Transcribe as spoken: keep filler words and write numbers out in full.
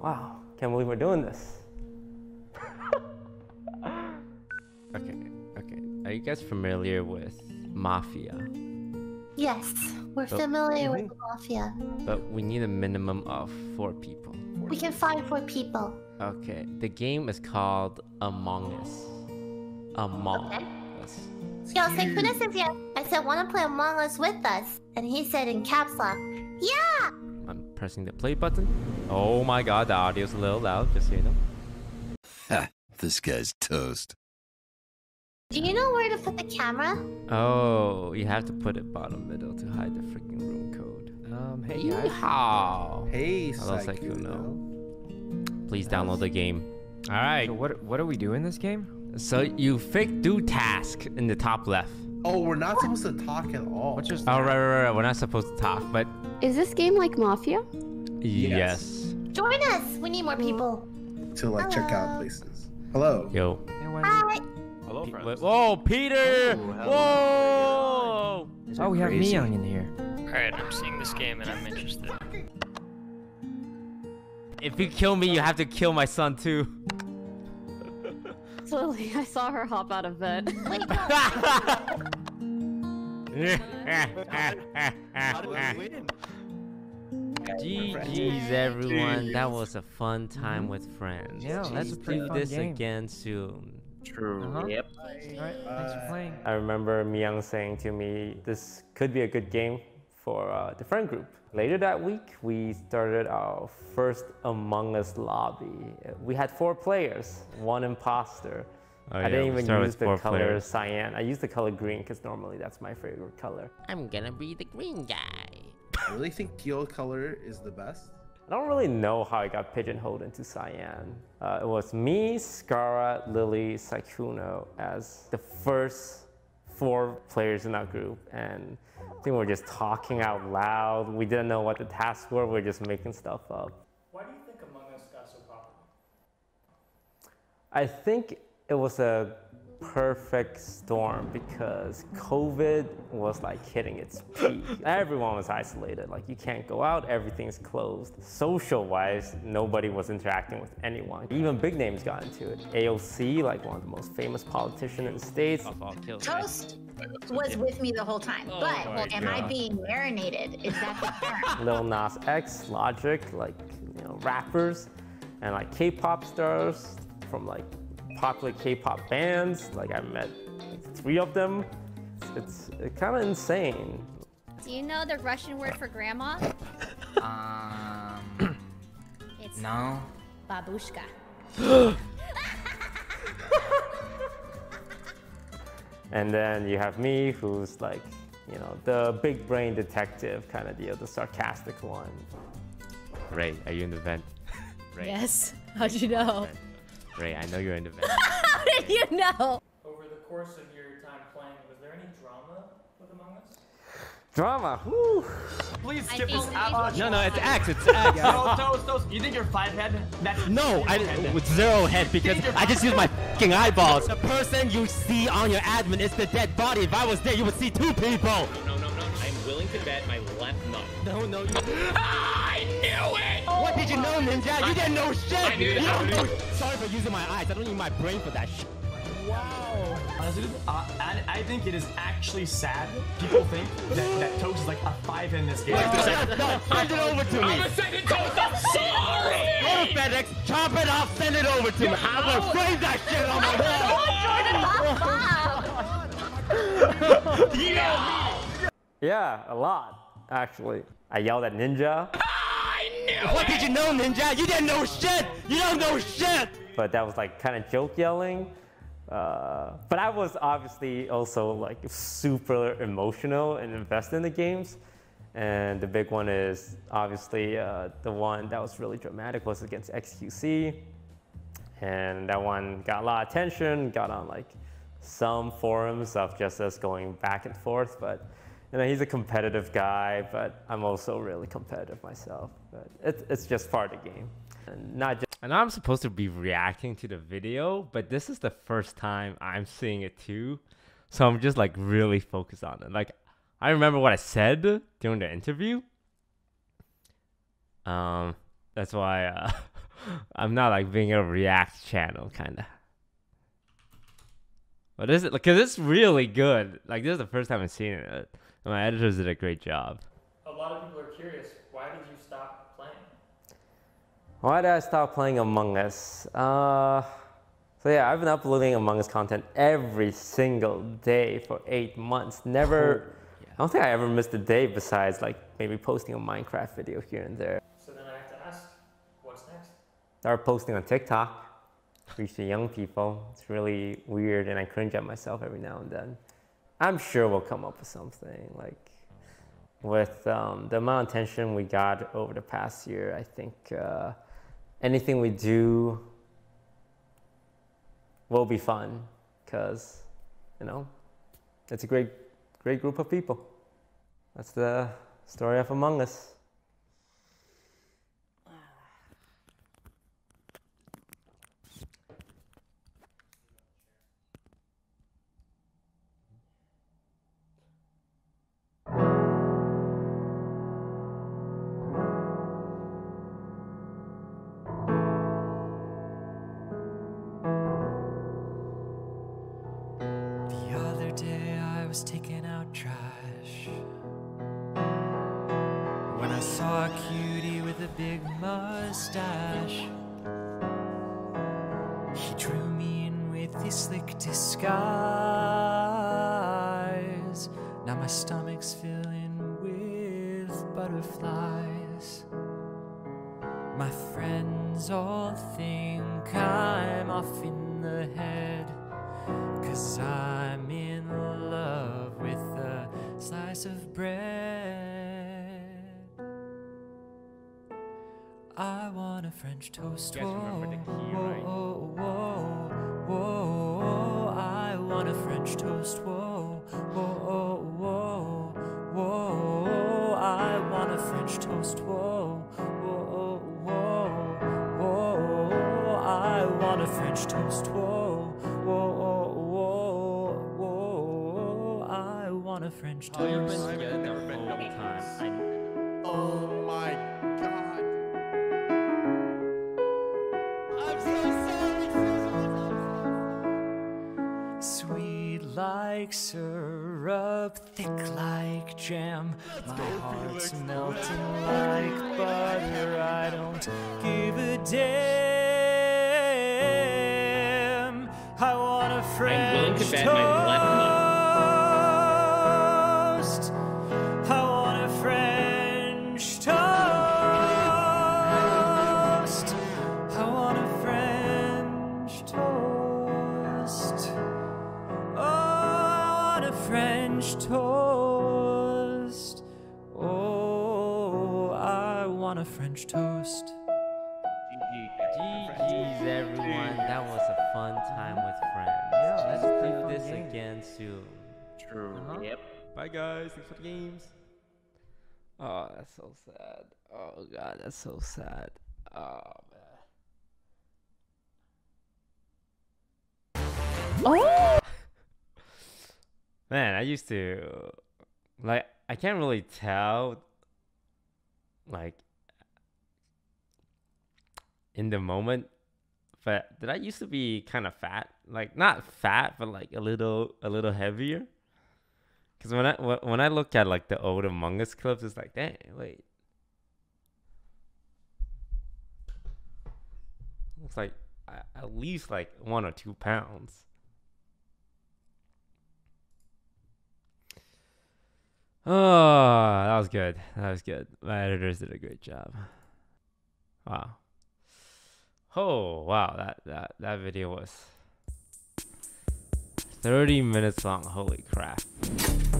wow, can't believe we're doing this. Okay, okay. Are you guys familiar with mafia? Yes, we're but, familiar mm-hmm. with mafia. But we need a minimum of four people. We can find four people. Okay, the game is called Among Us. Among okay. Us. Yo, Saikuno says yes. I said, want to play Among Us with us? And he said in caps lock, yeah! I'm pressing the play button. Oh my god, the audio's a little loud, just so you know. Ha, this guy's toast. Do you know where to put the camera? Oh, you have to put it bottom middle to hide the freaking room code. Um, hey guys. Yeehaw. Hey, hello, Saikuno. Please nice. download the game. Alright. So what, what are we doing in this game? So you fake do task in the top left. Oh, we're not supposed to talk at all. What's your oh, right, right, right. We're not supposed to talk, but... Is this game like Mafia? Yes. yes. Join us! We need more people. To, like, hello. check out places. Hello. Yo. Hi. Hello, friends. Whoa, Peter! Oh, whoa! Oh, we have Myeong in here. Alright, I'm seeing this game and I'm interested. If you kill me, you have to kill my son, too. Slowly, I saw her hop out of bed. Wait, no. How did I win? G G's everyone, Jeez. that was a fun time mm-hmm. with friends. Yeah, Jeez, let's do this game. again soon. True. Uh-huh. Yep. Alright, thanks for playing. I remember Myeong saying to me, this could be a good game for uh, the friend group. Later that week, we started our first Among Us lobby. We had four players, one imposter. Oh, I yeah, didn't even use the color players. cyan. I used the color green because normally that's my favorite color. I'm gonna be the green guy. I really think teal color is the best. I don't really know how I got pigeonholed into cyan. Uh, it was me, Skara, Lily, Saikuno as the first four players in our group, and I think we were just talking out loud. We didn't know what the tasks were. We were just making stuff up. Why do you think Among Us got so popular? I think it was a perfect storm because COVID was like hitting its peak. Everyone was isolated, like you can't go out, everything's closed. Social wise, nobody was interacting with anyone. Even big names got into it. A O C, like one of the most famous politicians in the States. Toast was with me the whole time, oh but well, am I being marinated? Is that the term? Lil Nas X, Logic, like you know, rappers and like K-pop stars from like popular K-pop bands, like I met three of them. It's, it's kind of insane. Do you know the Russian word for grandma? Um, it's no. Babushka. And then you have me, who's like, you know, the big brain detective kind of deal, the sarcastic one. Ray, are you in the vent? Ray. Yes. How'd you know? Ray, I know you're in the van. How did you know? Over the course of your time playing, was there any drama with Among Us? Drama? Woo! Please skip this out. No, no, it's X, it's X. No, Toast, Toast, you think you're five head? That's no, I head. With zero head because I just use my fucking eyeballs. The person you see on your admin is the dead body. If I was there, you would see two people. No, no, no, no. I'm willing to bet my left nut. No, no, you. I knew it! What did you know, Ninja? You didn't know shit! I knew that. Sorry for using my eyes. I don't need my brain for that shit. Wow. Uh, I, I think it is actually sad people think that, that Toast is like a five in this game. No, no, no, send it over to me. I'm gonna send it, Toast. I'm sorry. Go to FedEx, chop it off, send it over to me. I'm gonna frame that shit on my wall. Yeah. yeah, a lot actually. I yelled at Ninja. What did you know, Ninja? You didn't know shit! You don't know shit! But that was like kind of joke yelling. Uh, but I was obviously also like super emotional and invested in the games. And the big one is obviously uh, the one that was really dramatic was against X Q C. And that one got a lot of attention, got on like some forums of just us going back and forth. But you know, he's a competitive guy, but I'm also really competitive myself. But it, it's just part of the game. And not just. And I'm supposed to be reacting to the video, but this is the first time I'm seeing it too. So I'm just like really focused on it. Like, I remember what I said during the interview. Um, that's why uh, I'm not like being a react channel kinda. But is it? Like, cause it's really good. Like, this is the first time I've seen it. My editors did a great job. A lot of people are curious. Why did you stop playing? Why did I stop playing Among Us? Uh, so yeah, I've been uploading Among Us content every single day for eight months. Never. Yeah. I don't think I ever missed a day besides like maybe posting a Minecraft video here and there. So then I have to ask, what's next? Start posting on TikTok. Reach the young people. It's really weird, and I cringe at myself every now and then. I'm sure we'll come up with something. Like, with um, the amount of attention we got over the past year, I think uh, anything we do will be fun, because, you know, it's a great, great group of people. That's the story of Among Us. Disguise. Now my stomach's filling with butterflies. My friends all think I'm off in the head, 'cause I'm in love with a slice of bread. I want a French toast. You guys remember the key, right? Whoa, whoa, whoa. On a French toast, whoa, whoa, whoa, whoa. I want a French toast, whoa, whoa, whoa, whoa. I want a French toast, whoa, whoa, whoa, whoa. I want a French toast. Oh, so I've never been no time. I... Oh my God. I'm so sorry. Sweet like syrup, thick like jam. My heart's melting like butter. I don't give a damn. I want a French toast. I want a French toast. Toast. Oh, I want a French toast. G G's everyone. That was a fun time with friends. Yeah, let's do this game again soon. True. Uh-huh. Yep. Bye guys. Thanks for the games. Oh, that's so sad. Oh God, that's so sad. Oh man. Oh. Man, I used to, like, I can't really tell, like, in the moment, but did I used to be kind of fat? Like, not fat, but like a little, a little heavier. Because when I when I look at like the old Among Us clips, it's like, dang, wait, it's like at least like one or two pounds. Oh, that was good. That was good. My editors did a great job. Wow. Oh, wow. That that that video was thirty minutes long. Holy crap.